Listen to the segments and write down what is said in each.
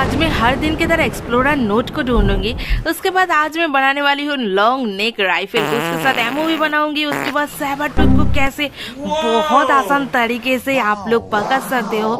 आज मैं हर दिन की तरह एक्सप्लोरर नोट को ढूंढूंगी। उसके बाद आज मैं बनाने वाली हूँ लॉन्ग नेक राइफल, उसके साथ एमओ भी बनाऊंगी। उसके बाद सैबरटूथ को कैसे बहुत आसान तरीके से आप लोग पकड़ सकते हो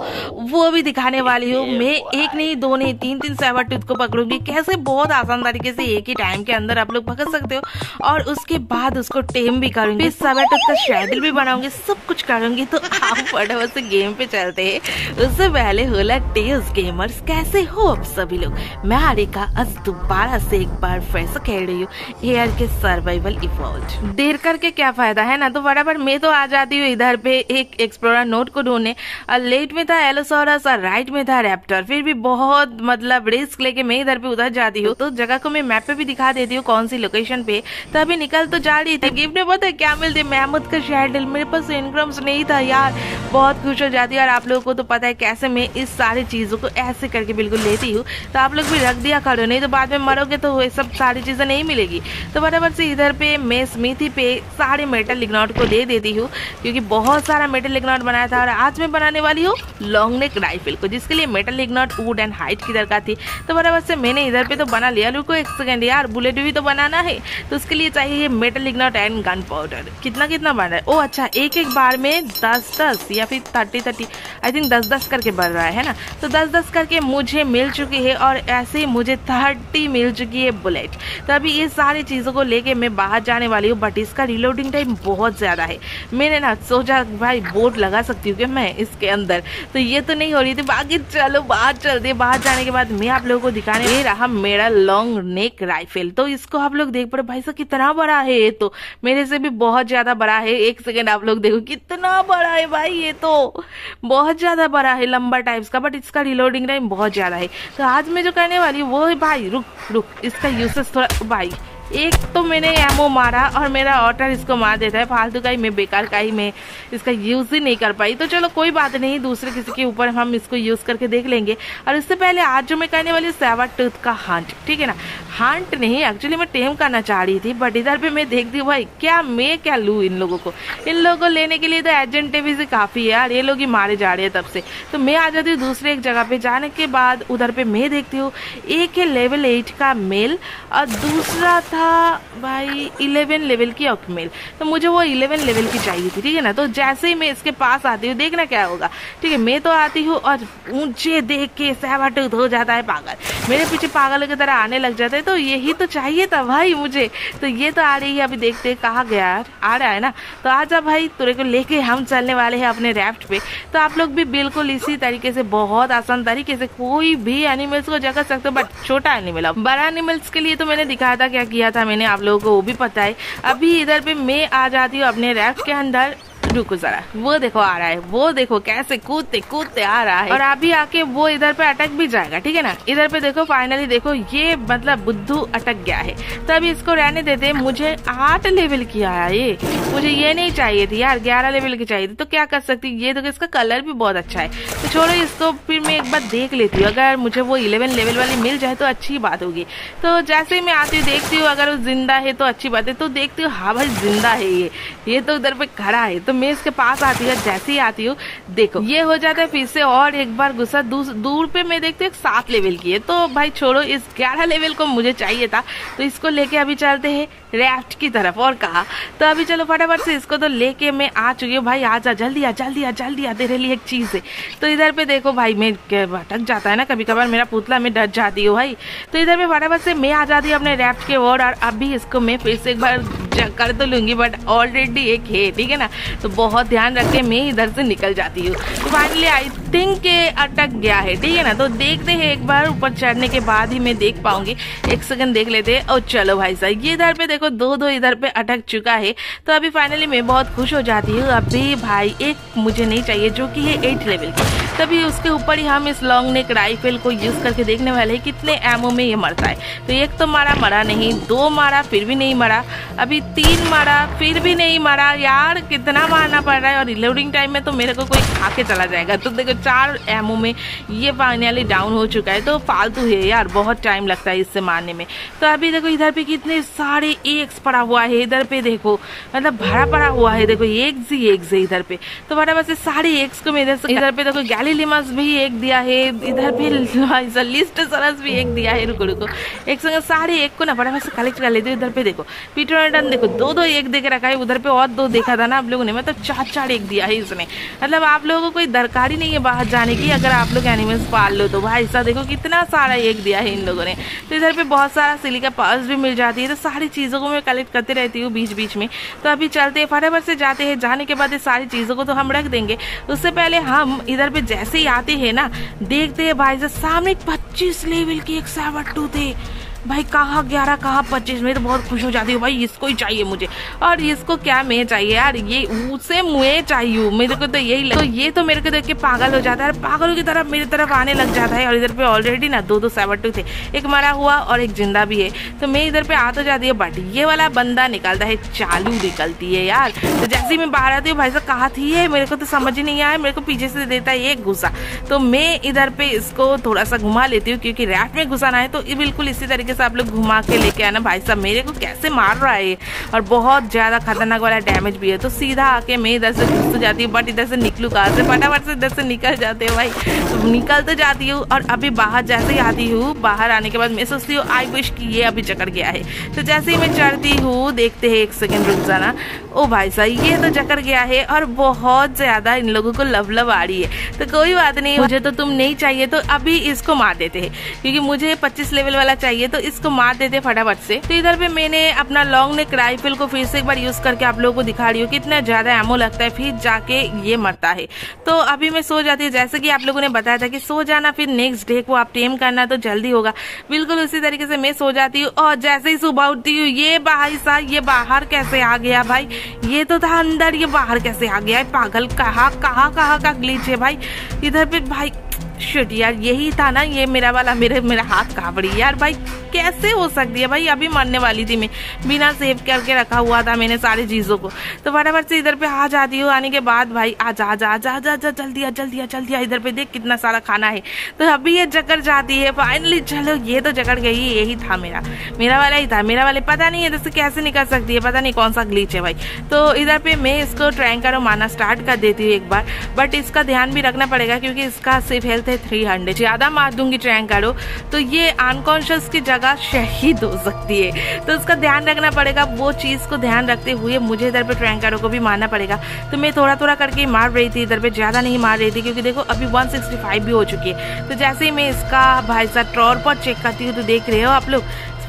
वो भी दिखाने वाली हूँ। मैं एक नहीं, दो नहीं, तीन सैबरटूथ को पकड़ूंगी, कैसे बहुत आसान तरीके से एक ही टाइम के अंदर आप लोग पकड़ सकते हो। और उसके बाद उसको टेम भी करूंगी, सैबरटूथ का शैडल भी बनाऊंगी, सब कुछ करूंगी। तो आप फटाफट से गेम पे चलते हैं। उससे पहले होला टेल्स गेमर्स, कैसे हो आप सभी लोग? मैं हारिका आज दोबारा से एक बार फिर से खेल रही हूँ एआर के सर्वाइवल इवॉल्व। देर करके क्या फायदा है ना, तो बराबर मैं तो आ जाती हूँ इधर पे एक एक्सप्लोरर नोट को ढूंढने। और लेट में था एलोसोरस और राइट में था रैप्टर, फिर भी बहुत मतलब रिस्क लेके मैं इधर पे उधर जाती हूँ। तो जगह को मैं मैप पे भी दिखा देती हूँ कौन सी लोकेशन पे। तभी निकल तो जा रही थी, गिफ्ट में पता है क्या मिलते, महमूद का शैडल। मेरे पास इनक्रम्स नहीं था यार, बहुत खुश हो जाती है। और आप लोगों को तो पता है कैसे मैं इस सारी चीज़ों को ऐसे करके बिल्कुल लेती हूँ। तो आप लोग भी रख दिया करो, नहीं तो बाद में मरोगे तो ये सब सारी चीज़ें नहीं मिलेगी। तो बराबर से इधर पे मैं स्मिथी पे सारे मेटल इग्नॉट को दे देती हूँ, क्योंकि बहुत सारा मेटल इग्नॉट बनाया था। और आज मैं बनाने वाली हूँ लॉन्ग नेक राइफल को, जिसके लिए मेटल इग्नॉट वुड एंड हाइट की दरकार थी। तो बराबर से मैंने इधर पर तो बना लिया। रुको एक सेकेंड यार, बुलेट भी तो बनाना है, तो उसके लिए चाहिए मेटल इग्नॉट एंड गन पाउडर। कितना कितना बन रहा है? ओ अच्छा, एक एक बार में 10-10 या फिर 30-30, आई थिंक 10-10 करके बढ़ रहा है ना। तो 10-10 करके मुझे मिल चुकी है और ऐसे ही मुझे 30 मिल चुकी है बुलेट। तो अभी ये सारी चीज़ों को लेके मैं बाहर जाने वाली हूँ, बट इसका रिलोडिंग टाइम बहुत ज़्यादा है। मैंने ना सोचा भाई बोट लगा सकती हूँ कि मैं इसके अंदर, तो ये तो नहीं हो रही थी। बाकी चलो बाहर चलते हैं। बाहर जाने के बाद मैं आप लोगों को दिखाने दे रहा मेरा लॉन्ग नेक राइफल। तो इसको आप लोग देख पड़े, भाई साहब कितना बड़ा है ये, तो मेरे से भी बहुत ज़्यादा बड़ा है। एक सेकेंड आप लोग देखो कितना बड़ा है भाई, ये तो बहुत ज़्यादा बड़ा है, लंबा टाइप्स का, बट इसका रिलोडिंग टाइम बहुत ज़्यादा है। तो आज मैं जो करने वाली हूँ वो है, भाई रुक, इसका यूसेज थोड़ा, भाई एक तो मैंने एमओ मारा और मेरा ऑटर इसको मार देता है, फालतू का ही मैं, बेकार का ही मैं इसका यूज़ ही नहीं कर पाई। तो चलो कोई बात नहीं, दूसरे किसी के ऊपर हम इसको यूज़ करके देख लेंगे। और इससे पहले आज जो मैं करने वाली सैबरटूथ का हंट, ठीक है ना, हंट नहीं एक्चुअली मैं टेम करना चाह रही थी, बट इधर पर मैं देखती हूँ भाई क्या मैं क्या लूँ इन लोगों को। इन लोगों को लेने के लिए तो एजेंट टेवी से काफ़ी है यार, ये लोग ही मारे जा रहे हैं तब से। तो मैं आ जाती हूँ दूसरे एक जगह पर। जाने के बाद उधर पर मैं देखती हूँ एक है लेवल 8 का मेल और दूसरा भाई 11 लेवल की ऑकमेल। तो मुझे वो 11 लेवल की चाहिए थी, ठीक है ना। तो जैसे ही मैं इसके पास आती हूँ देखना क्या होगा, ठीक है। मैं तो आती हूँ और मुझे देख के सैबरटूथ हो जाता है पागल, मेरे पीछे पागलों की तरह आने लग जाता है। तो यही तो चाहिए था भाई मुझे। तो ये तो आ रही है, अभी देखते हैं कहाँ गया यार, आ रहा है ना। तो आ जा भाई, तुरे को लेके हम चलने वाले हैं अपने रैफ्ट पे। तो आप लोग भी बिल्कुल इसी तरीके से बहुत आसान तरीके से कोई भी एनिमल्स को जगा सकते हो, बट छोटा एनिमल। अब बड़ा एनिमल्स के लिए तो मैंने दिखाया था क्या किया था मैंने, आप लोगों को वो भी पता है। अभी इधर पे मैं आ जाती हूँ अपने रैफ्ट के अंदर। रुको जरा, वो देखो आ रहा है, वो देखो कैसे कूदते कूदते आ रहा है। और अभी आके वो इधर पे अटक भी जाएगा, ठीक है ना। इधर पे देखो, फाइनली देखो, ये मतलब बुद्धू अटक गया है। तब इसको रहने देते। मुझे 8 लेवल की आया ये, मुझे ये नहीं चाहिए थी यार, 11 लेवल की चाहिए थी। तो क्या कर सकती, ये देखो इसका कलर भी बहुत अच्छा है। तो छोड़ो इसको, फिर मैं एक बार देख लेती हूँ, अगर मुझे वो 11 लेवल वाली मिल जाए तो अच्छी बात होगी। तो जैसे ही मैं आती हूँ देखती हूँ अगर वो जिंदा है तो अच्छी बात है। तो देखती हूँ, हाँ भाई जिंदा है ये तो उधर पे खड़ा है। तो मैं इसके पास आती हूँ, जैसे ही आती हूँ देखो ये हो जाता है फिर से और एक बार गुस्सा। दूर पे मैं देखती हूँ 7 लेवल की है। तो भाई छोड़ो, इस 11 लेवल को मुझे चाहिए था। तो इसको लेके अभी चलते हैं रैफ्ट की तरफ और कहा। तो अभी चलो फटाफट से इसको तो लेके मैं आ चुकी हूँ। भाई आजा, जल्दी आ, जल्दी आ, जल्दी आ, तेरे लिए एक चीज़ है। तो इधर पे देखो भाई, मैं भटक जाता है ना कभी कभार मेरा पुतला, मैं डर जाती हूँ भाई। तो इधर पे फटाफट से मैं आ जाती हूँ अपने रैफ्ट के ओर। और अभी इसको मैं फिर से एक बार कर तो लूँगी, बट ऑलरेडी एक है, ठीक है ना। तो बहुत ध्यान रख के मैं इधर से निकल जाती हूँ। तो फाइनली आई थिंक अटक गया है, ठीक है ना। तो देखते हैं एक बार ऊपर चढ़ने के बाद ही मैं देख पाऊंगी। एक सेकंड देख लेते हैं। और चलो भाई साहब, ये इधर पे देखो दो इधर पे अटक चुका है। तो अभी फाइनली मैं बहुत खुश हो जाती हूँ। अभी भाई एक मुझे नहीं चाहिए जो कि है 8 लेवल की। तभी उसके ऊपर ही हम इस लॉन्ग नेक राइफल को यूज़ करके देखने वाले हैं कितने एमओ में ये मरता है। तो एक तो मरा नहीं, 2 मारा फिर भी नहीं मरा, अभी 3 मारा फिर भी नहीं मरा। यार कितना मारना पड़ रहा है, और रिलोडिंग टाइम में तो मेरे को कोई खा के चला जाएगा। तो देखो 4 एमओ में ये फाइनली डाउन हो चुका है। तो फालतू है यार, बहुत टाइम लगता है इससे मारने में। तो अभी देखो इधर पे कितने सारे एक्स पड़ा हुआ है, इधर पे देखो मतलब भरा पड़ा हुआ है। देखो एक जी इधर पे। तो बराबर से सारे एक्स को मैं इधर पे देखो गैली लिमास भी एक दिया है, इधर भी लिस्ट सरस भी एक दिया है। रुको रुको, एक संग सारे एक को ना फटाफट से कलेक्ट कर लेते हो। इधर पे देखो पीटोनटन, देखो दो दो एक देख रखा है, उधर पे और दो देखा था ना आप लोगों ने, मतलब चार चार एक दिया है इसने। मतलब आप लोगों को कोई दरकार ही नहीं है बाहर जाने की, अगर आप लोग एनिमल्स पाल लो तो। भाई साहब देखो कितना सारा एक दिया है इन लोगों ने। तो इधर पे बहुत सारा सिलिका पर्स भी मिल जाती है। तो सारी चीज़ों को मैं कलेक्ट करते रहती हूँ बीच बीच में। तो अभी चलते हैं फटाफट से, जाते हैं, जाने के बाद ये सारी चीज़ों को तो हम रख देंगे। उससे पहले हम इधर पे जैसे ही आते हैं ना, देखते हैं भाई साहब सामने 25 लेवल की एक सैबरटूथ थे। भाई कहाँ 11 कहाँ 25, मैं तो बहुत खुश हो जाती हूँ। भाई इसको ही चाहिए मुझे, और इसको क्या मैं चाहिए यार, ये उसे मुझे चाहिए। मेरे को तो यही लग, तो ये तो मेरे को देख के पागल हो जाता है, पागलों की तरफ मेरी तरफ आने लग जाता है। और इधर पे ऑलरेडी ना दो दो सैबरटूथ थे, एक मरा हुआ और एक जिंदा भी है। तो मैं इधर पे आ तो जाती है, बट ये वाला बंदा निकालता है, चालू निकलती है यार। तो जैसे ही मैं बाहर आती हूँ, भाई साहब कहाँ थी है मेरे को तो समझ ही नहीं आया, मेरे को पीछे से देता है एक घुसा। तो मैं इधर पे इसको थोड़ा सा घुमा लेती हूँ, क्योंकि रैप में घुसाना है तो बिल्कुल इसी तरीके से आप लोग घुमा के लेके आना। भाई साहब मेरे को कैसे मार रहा है, और बहुत ज्यादा खतरनाक वाला डैमेज भी है। तो सीधा आके मैं इधर से घुस तो जाती हूँ, बट इधर से निकलूँ कहाँ से, फटाफट से इधर से निकल जाते हो। भाई तो निकल तो जाती हूँ, और अभी बाहर जैसे ही आती हूँ, बाहर आने के बाद मैं सोचती हूँ आई विश कि ये अभी जकड़ गया है। तो जैसे ही मैं चढ़ती हूँ, देखते हैं, एक सेकेंड रुक जाना। ओ भाई साहब ये तो जकड़ गया है, और बहुत ज्यादा इन लोगों को लवलव आ रही है। तो कोई बात नहीं, मुझे तो तुम नहीं चाहिए, तो अभी इसको मार देते हैं, क्योंकि मुझे 25 लेवल वाला चाहिए, तो इसको मार देते फटाफट से। तो इधर पे मैंने अपना लॉन्ग नेक राइफल को फिर से एक बार यूज करके आप लोगों को दिखा रही हूँ कितना ज्यादा एमो लगता है, फिर जाके ये मरता है। तो अभी मैं सो जाती हूँ, जैसे कि आप लोगों ने बताया था कि सो जाना, फिर नेक्स्ट डे को आप टेम करना तो जल्दी होगा। बिल्कुल उसी तरीके से मैं सो जाती हूँ, और जैसे ही सुबह उठती हूँ, ये भाई साहब ये बाहर कैसे आ गया। भाई ये तो था अंदर, ये बाहर कैसे आ गया है, पागल। कहा का ग्लिच है भाई इधर पे। भाई शिट यार, यही था ना ये मेरा वाला, मेरा हाथ कांपड़ी यार। भाई कैसे हो सकती है, भाई अभी मरने वाली थी मैं, बिना सेव करके रखा हुआ था मैंने सारी चीज़ों को। तो फटाफट से इधर पे आ जाती हूँ, आने के बाद भाई आ जा जल्दी आ। इधर पे देख कितना सारा खाना है। तो अभी ये जकड़ जाती है फाइनली, चलो ये तो जकड़ गई। यही था मेरा वाला ही था, मेरा वाले पता नहीं है जैसे कैसे निकल सकती है, पता नहीं कौन सा ग्लिच है भाई। तो इधर पे मैं इसको ट्रैंकर और मारना स्टार्ट कर देती हूँ एक बार, बट इसका ध्यान भी रखना पड़ेगा, क्योंकि इसका सेफ हेल्थ 300 ज्यादा मार दूंगी ट्रैंकरो तो ये अनकॉन्शियस की जगह शहीद हो सकती है। तो उसका ध्यान रखना पड़ेगा, वो चीज को ध्यान रखते हुए मुझे इधर पे ट्रैंकरो को भी मारना पड़ेगा। तो मैं थोड़ा थोड़ा करके मार रही थी इधर पे, ज्यादा नहीं मार रही थी, क्योंकि देखो अभी 165 भी हो चुकी है। तो जैसे ही मैं इसका भाई साहब ट्रॉर पर चेक करती हूँ, तो देख रहे हो आप लोग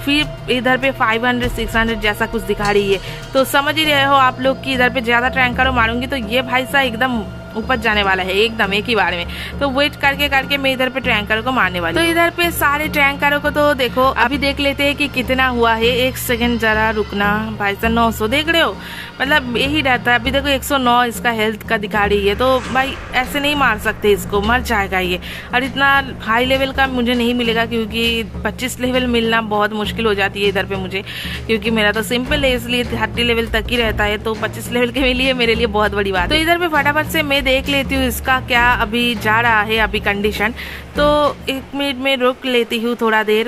फिर इधर पे 500 600 जैसा कुछ दिखा रही है। तो समझ ही रहे हो आप लोग कि इधर पे ज्यादा ट्रैंकरो मारूंगी तो ये भाई साहब एकदम ऊपर जाने वाला है, एकदम एक ही बार में। तो वेट करके मैं इधर पे ट्रैंकर को मारने वाली। तो इधर पे सारे ट्रैंकरों को तो देखो, अभी देख लेते हैं कि कितना हुआ है। एक सेकंड जरा रुकना। भाई साहब 900 देख रहे हो, मतलब यही डरता है। अभी देखो 109 इसका हेल्थ का दिखा रही है। तो भाई ऐसे नहीं मार सकते इसको, मर जाएगा ये। और इतना हाई लेवल का मुझे नहीं मिलेगा, क्योंकि 25 लेवल मिलना बहुत मुश्किल हो जाती है इधर पे मुझे, क्योंकि मेरा तो सिंपल है इसलिए 30 लेवल तक ही रहता है। तो 25 लेवल के लिए मेरे लिए बहुत बड़ी बात है। तो इधर पे फटाफट से देख लेती हूँ इसका क्या अभी जा रहा है अभी कंडीशन। तो 1 मिनट में रुक लेती हूँ थोड़ा देर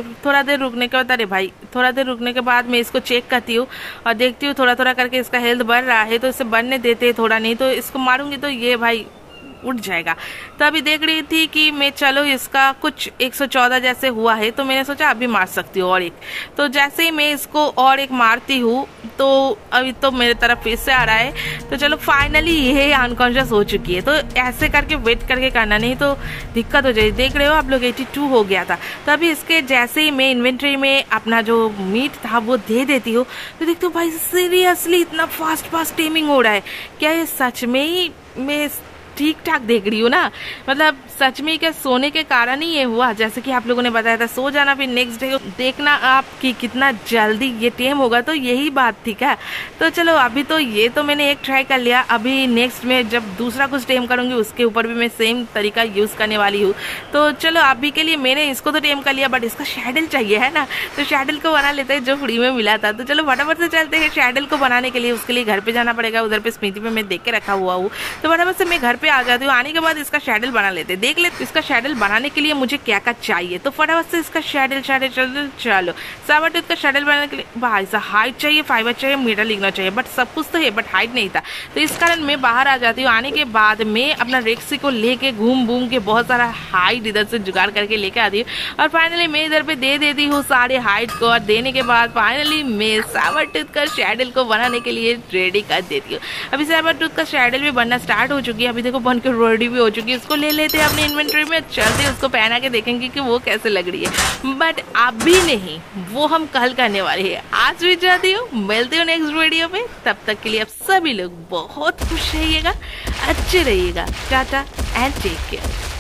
रुकने के बाद, अरे भाई थोड़ा देर रुकने के बाद मैं इसको चेक करती हूँ और देखती हूँ थोड़ा थोड़ा करके इसका हेल्थ बढ़ रहा है। तो इसे बढ़ने देते हैं थोड़ा, नहीं तो इसको मारूंगी तो ये भाई उठ जाएगा। तो अभी देख रही थी कि मैं, चलो इसका कुछ 114 जैसे हुआ है, तो मैंने सोचा अभी मार सकती हूँ और एक। तो जैसे ही मैं इसको और एक मारती हूँ, तो अभी तो मेरे तरफ फिर से आ रहा है। तो चलो फाइनली ये अनकॉन्शियस हो चुकी है। तो ऐसे करके वेट करके करना, नहीं तो दिक्कत हो जाएगी। देख रहे हो आप लोग 82 हो गया था। तो अभी इसके जैसे ही मैं इन्वेंट्री में अपना जो मीट था वो दे देती हूँ, तो देखती हूँ भाई सीरियसली इतना फास्ट टेमिंग हो रहा है क्या। ये सच में ही मैं ठीक ठाक देख रही हूँ ना, मतलब सच में क्या सोने के कारण ही ये हुआ। जैसे कि आप लोगों ने बताया था सो जाना, फिर नेक्स्ट डे देखना आप कि कितना जल्दी ये टेम होगा। तो यही बात थी क्या। तो चलो अभी तो ये तो मैंने एक ट्राई कर लिया। अभी नेक्स्ट में जब दूसरा कुछ टेम करूँगी उसके ऊपर भी मैं सेम तरीका यूज़ करने वाली हूँ। तो चलो अभी के लिए मैंने इसको तो टेम कर लिया, बट इसका शैडल चाहिए है ना। तो शैडल को बना लेते हैं जो फ्री में मिला था। तो चलो फटाफट से चलते हैं शैडल को बनाने के लिए। उसके लिए घर पर जाना पड़ेगा, उधर पर स्मृति पर मैं देख के रखा हुआ हूँ। तो फटाफट से मैं घर पे आ जाती हूँ। आने के बाद इसका शैडल बना लेते हैं, देख लेते इसका शैडल बनाने के लिए मुझे क्या क्या चाहिए। तो फटाफट से इसका शैडल चलो साबरटूथ का शैडल बनाने के लिए भाई साहब हाइट चाहिए, फाइबर चाहिए, मीटर लिखना चाहिए, बट सब कुछ तो है बट हाइट नहीं था। तो इस कारण मैं बाहर आ जाती हूँ। आने के बाद मैं अपना रेक्सी को लेके घूम घूम के बहुत सारा हाइट इधर से जुगाड़ करके लेके आती हूँ और फाइनली मैं इधर पे दे देती हूँ सारे हाइट को। और देने के बाद फाइनली मैं साबरटूथ का शैडल को बनाने के लिए रेडी कर देती हूँ। अभी साबरटूथ का शैडल भी बनना स्टार्ट हो चुकी है, अभी देखो बन के रेडी भी हो चुकी है। इसको ले लेते हैं अपने इन्वेंट्री में, चलते उसको पहना के देखेंगे कि वो कैसे लग रही है। बट अभी नहीं, वो हम कल करने वाले हैं। आज भी जाती हूँ, मिलती हूँ नेक्स्ट वीडियो में। तब तक के लिए आप सभी लोग बहुत खुश रहिएगा, अच्छे रहिएगा। Tata and take care.